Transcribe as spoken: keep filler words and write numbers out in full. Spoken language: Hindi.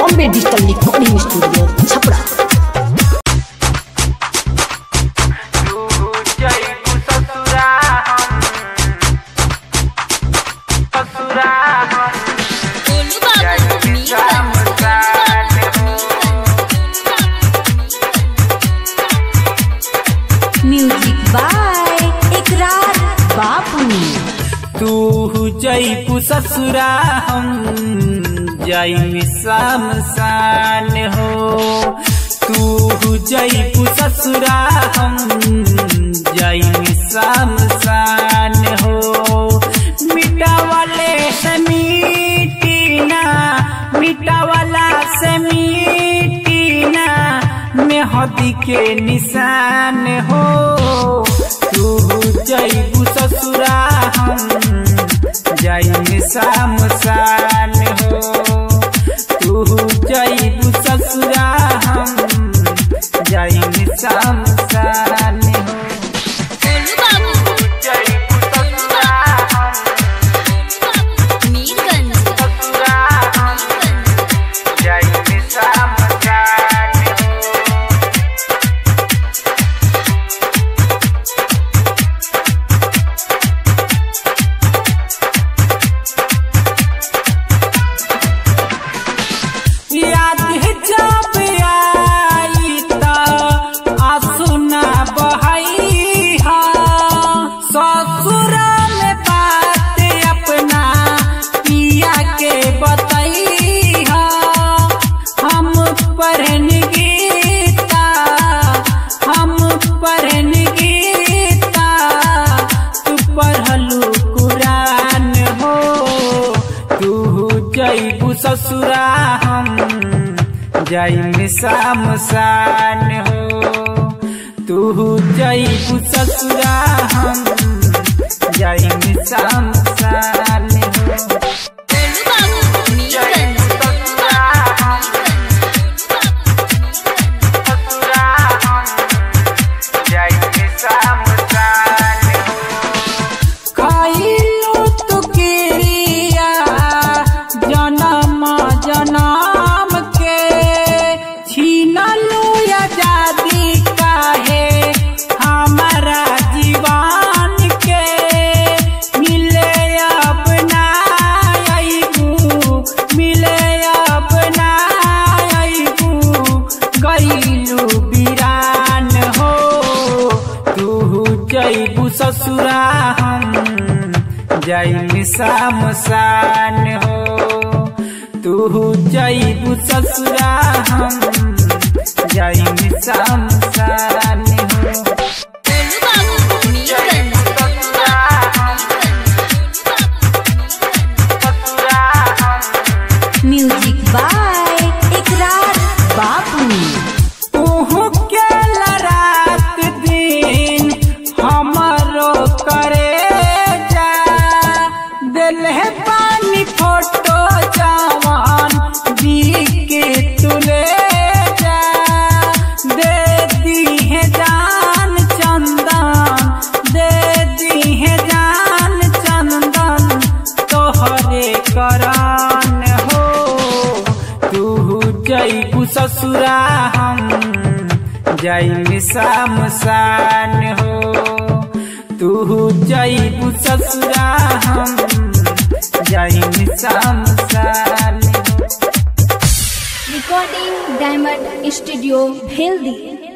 Bombay Digital League Diamond Studio Hildi. तू जइबू ससुरा हम जाइमे शमशान हो, तू जइबू ससुरा हम जाइमे शमशान हो। मिटावले से मिटीना मिटावला से मिटीना मेहदी के निशान हो। तू जइबू ससुरा हम जाइमे शमशान हो, तू जइबू ससुरा हम जाइमे शमशान हो। ससुरा हम जाइमे शमशान हो, तू जइबू ससुरा हम जाइमे शमशान हो। ससुरा हम जाइमे शमशान हो, तू जइबू ससुरा हम जाइमे शमशान हो। तू ससुरा हम जाइमे शमशान हो, तू जइबू ससुरा हम जाइमे शमशान हो। Recording diamond studio हिल्दी।